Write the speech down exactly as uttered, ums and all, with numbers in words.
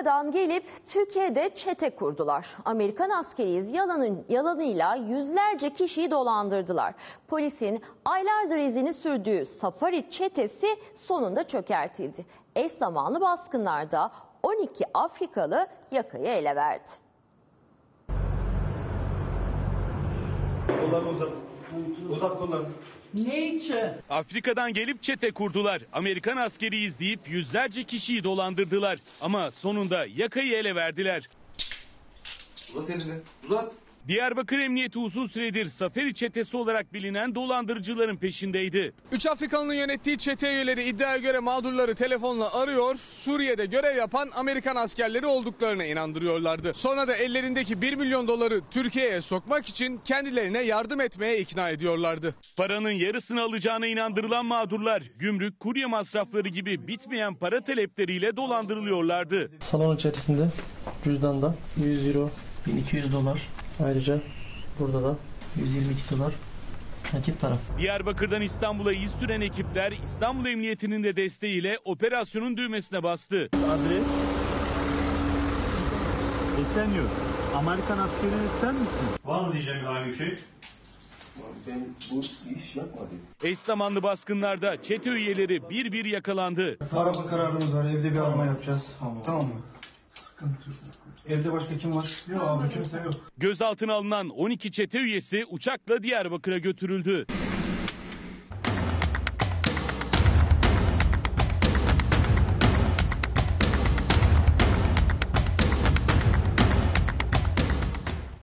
Amerika'dan gelip Türkiye'de çete kurdular. Amerikan askeri yalanın, yalanıyla yüzlerce kişiyi dolandırdılar. Polisin aylardır izini sürdüğü Safari çetesi sonunda çökertildi. Eş zamanlı baskınlarda on iki Afrikalı yakayı ele verdi. Kollarını uzat. Uzat kollarını. Nature. Afrika'dan gelip çete kurdular. Amerikan askeriyiz deyip yüzlerce kişiyi dolandırdılar. Ama sonunda yakayı ele verdiler. Uzat elini, uzat. Diyarbakır Emniyeti uzun süredir Safari çetesi olarak bilinen dolandırıcıların peşindeydi. Üç Afrikalı'nın yönettiği çete üyeleri iddiaya göre mağdurları telefonla arıyor, Suriye'de görev yapan Amerikan askerleri olduklarına inandırıyorlardı. Sonra da ellerindeki bir milyon doları Türkiye'ye sokmak için kendilerine yardım etmeye ikna ediyorlardı. Paranın yarısını alacağına inandırılan mağdurlar gümrük, kurye masrafları gibi bitmeyen para talepleriyle dolandırılıyorlardı. Salon içerisinde cüzdanda yüz euro, bin iki yüz dolar. Ayrıca burada da yüz yirmi iki dolar nakit para. Diyarbakır'dan İstanbul'a iz süren ekipler İstanbul Emniyeti'nin de desteğiyle operasyonun düğmesine bastı. Adres? Esenyurt. Amerikan askeri sen misin? Van diyeceğim aynı bir şey. Ben bu iş yapmadım. Eş zamanlı baskınlarda çete üyeleri bir bir yakalandı. Araba kararımız var. Evde bir arama yapacağız. Tamam, tamam mı? Evde başka kim var? Yok abi, kimse yok. Gözaltına alınan on iki çete üyesi uçakla Diyarbakır'a götürüldü.